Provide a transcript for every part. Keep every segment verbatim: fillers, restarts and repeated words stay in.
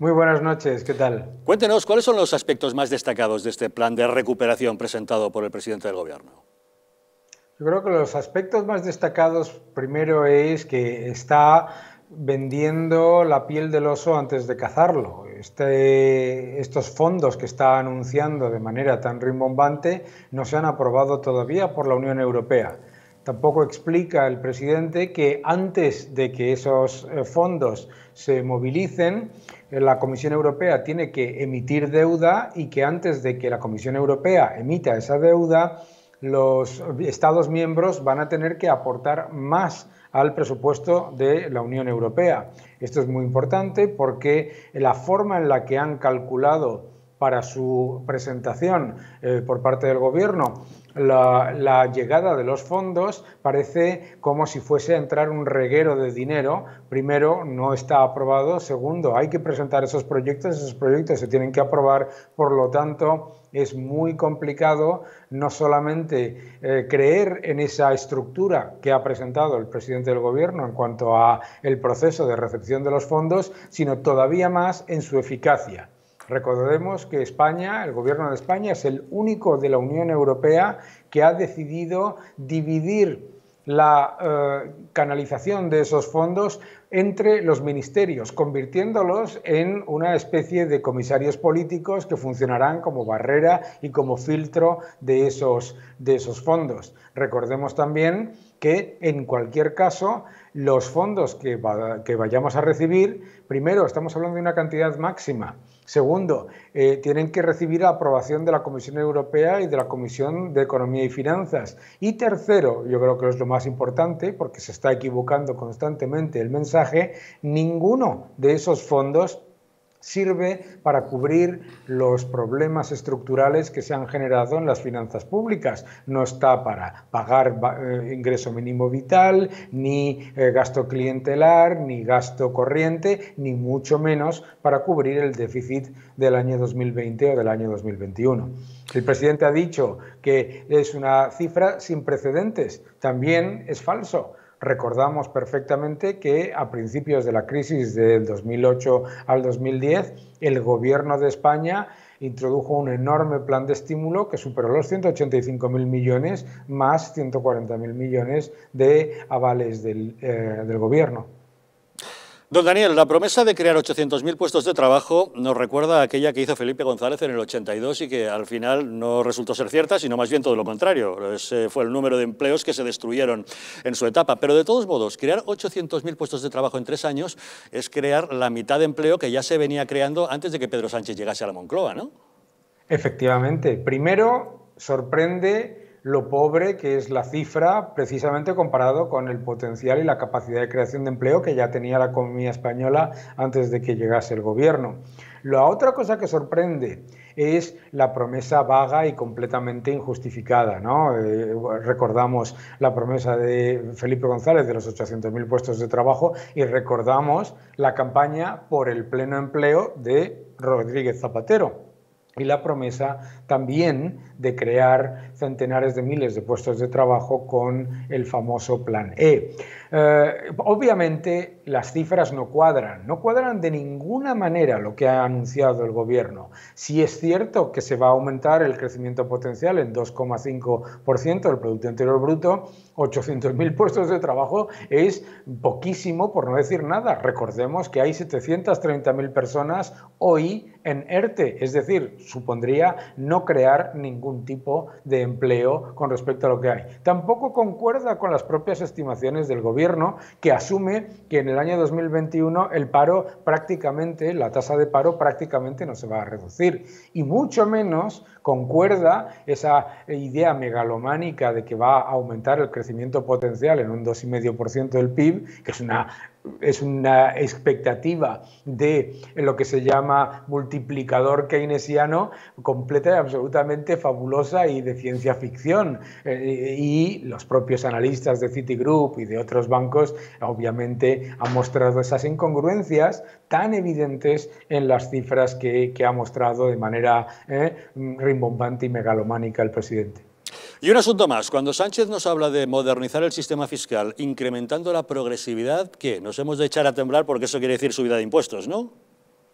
Muy buenas noches, ¿qué tal? Cuéntenos, ¿cuáles son los aspectos más destacados de este plan de recuperación presentado por el presidente del Gobierno? Yo creo que los aspectos más destacados, primero, es que está vendiendo la piel del oso antes de cazarlo. Este, estos fondos que está anunciando de manera tan rimbombante no se han aprobado todavía por la Unión Europea. Tampoco explica el presidente que antes de que esos fondos se movilicen, la Comisión Europea tiene que emitir deuda y que antes de que la Comisión Europea emita esa deuda, los Estados miembros van a tener que aportar más al presupuesto de la Unión Europea. Esto es muy importante porque la forma en la que han calculado para su presentación eh, por parte del Gobierno la, la llegada de los fondos parece como si fuese a entrar un reguero de dinero. Primero, no está aprobado. Segundo, hay que presentar esos proyectos, esos proyectos se tienen que aprobar, por lo tanto es muy complicado no solamente eh, creer en esa estructura que ha presentado el presidente del Gobierno en cuanto a el proceso de recepción de los fondos, sino todavía más en su eficacia. Recordemos que España, el Gobierno de España, es el único de la Unión Europea que ha decidido dividir la eh, canalización de esos fondos entre los ministerios, convirtiéndolos en una especie de comisarios políticos que funcionarán como barrera y como filtro de esos, de esos fondos. Recordemos también que, en cualquier caso, los fondos que, va, que vayamos a recibir, primero, estamos hablando de una cantidad máxima. Segundo, eh, tienen que recibir la aprobación de la Comisión Europea y de la Comisión de Economía y Finanzas. Y tercero, yo creo que es lo más importante, porque se está equivocando constantemente el mensaje, ninguno de esos fondos sirve para cubrir los problemas estructurales que se han generado en las finanzas públicas. No está para pagar eh, ingreso mínimo vital, ni eh, gasto clientelar, ni gasto corriente, ni mucho menos para cubrir el déficit del año dos mil veinte o del año dos mil veintiuno. El presidente ha dicho que es una cifra sin precedentes. También es falso. Recordamos perfectamente que a principios de la crisis del dos mil ocho al dos mil diez, el Gobierno de España introdujo un enorme plan de estímulo que superó los ciento ochenta y cinco mil millones más ciento cuarenta mil millones de avales del, eh, del Gobierno. Don Daniel, la promesa de crear ochocientos mil puestos de trabajo nos recuerda a aquella que hizo Felipe González en el ochenta y dos y que al final no resultó ser cierta, sino más bien todo lo contrario. Ese fue el número de empleos que se destruyeron en su etapa. Pero de todos modos, crear ochocientos mil puestos de trabajo en tres años es crear la mitad de empleo que ya se venía creando antes de que Pedro Sánchez llegase a la Moncloa, ¿no? Efectivamente. Primero, sorprende lo pobre que es la cifra, precisamente comparado con el potencial y la capacidad de creación de empleo que ya tenía la economía española antes de que llegase el Gobierno. La otra cosa que sorprende es la promesa vaga y completamente injustificada, ¿no? Eh, recordamos la promesa de Felipe González de los ochocientos mil puestos de trabajo y recordamos la campaña por el pleno empleo de Rodríguez Zapatero. Y la promesa también de crear centenares de miles de puestos de trabajo con el famoso Plan E. Eh, obviamente las cifras no cuadran, no cuadran de ninguna manera lo que ha anunciado el Gobierno. Sí es cierto que se va a aumentar el crecimiento potencial en dos coma cinco por ciento del Producto Interior Bruto, ochocientos mil puestos de trabajo es poquísimo, por no decir nada. Recordemos que hay setecientas treinta mil personas hoy en ERTE, es decir, supondría no crear ningún tipo de empleo con respecto a lo que hay. Tampoco concuerda con las propias estimaciones del Gobierno, que asume que en el año dos mil veintiuno el paro prácticamente, la tasa de paro prácticamente no se va a reducir. Y mucho menos concuerda esa idea megalománica de que va a aumentar el crecimiento potencial en un dos coma cinco por ciento del P I B, que es una... es una expectativa de lo que se llama multiplicador keynesiano, completa y absolutamente fabulosa y de ciencia ficción. Eh, y los propios analistas de Citigroup y de otros bancos, obviamente, han mostrado esas incongruencias tan evidentes en las cifras que, que ha mostrado de manera eh, rimbombante y megalománica el presidente. Y un asunto más, cuando Sánchez nos habla de modernizar el sistema fiscal, incrementando la progresividad, ¿qué? Nos hemos de echar a temblar porque eso quiere decir subida de impuestos, ¿no?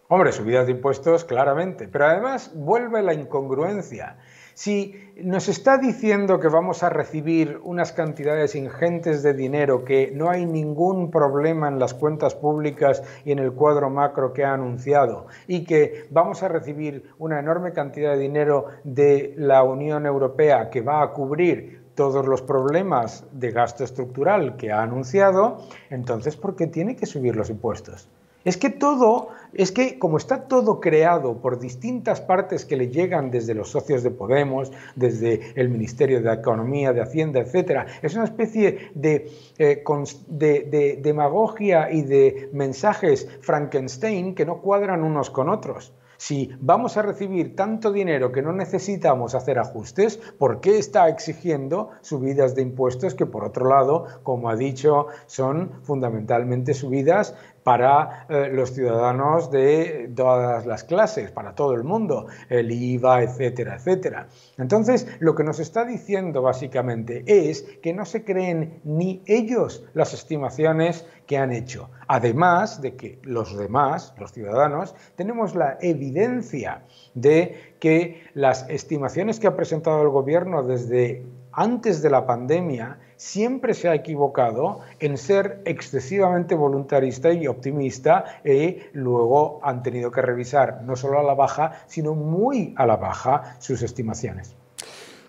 Hombre, subidas de impuestos, claramente. Pero además vuelve la incongruencia. Si nos está diciendo que vamos a recibir unas cantidades ingentes de dinero, que no hay ningún problema en las cuentas públicas y en el cuadro macro que ha anunciado, y que vamos a recibir una enorme cantidad de dinero de la Unión Europea que va a cubrir todos los problemas de gasto estructural que ha anunciado, entonces ¿por qué tiene que subir los impuestos? Es que todo, es que como está todo creado por distintas partes que le llegan desde los socios de Podemos, desde el Ministerio de Economía, de Hacienda, etcétera, es una especie de, eh, de, de demagogia y de mensajes Frankenstein que no cuadran unos con otros. Si vamos a recibir tanto dinero que no necesitamos hacer ajustes, ¿por qué está exigiendo subidas de impuestos que, por otro lado, como ha dicho, son fundamentalmente subidas para eh, los ciudadanos de todas las clases, para todo el mundo, el I V A, etcétera, etcétera? Entonces, lo que nos está diciendo básicamente es que no se creen ni ellos las estimaciones que han hecho. Además de que los demás, los ciudadanos, tenemos la evidencia de que las estimaciones que ha presentado el gobierno desde antes de la pandemia siempre se ha equivocado en ser excesivamente voluntarista y optimista, y luego han tenido que revisar no solo a la baja, sino muy a la baja sus estimaciones.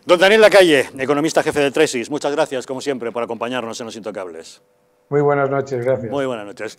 Don Daniel Lacalle, economista jefe de Tresis, muchas gracias como siempre por acompañarnos en Los Intocables. Muy buenas noches, gracias. Muy buenas noches.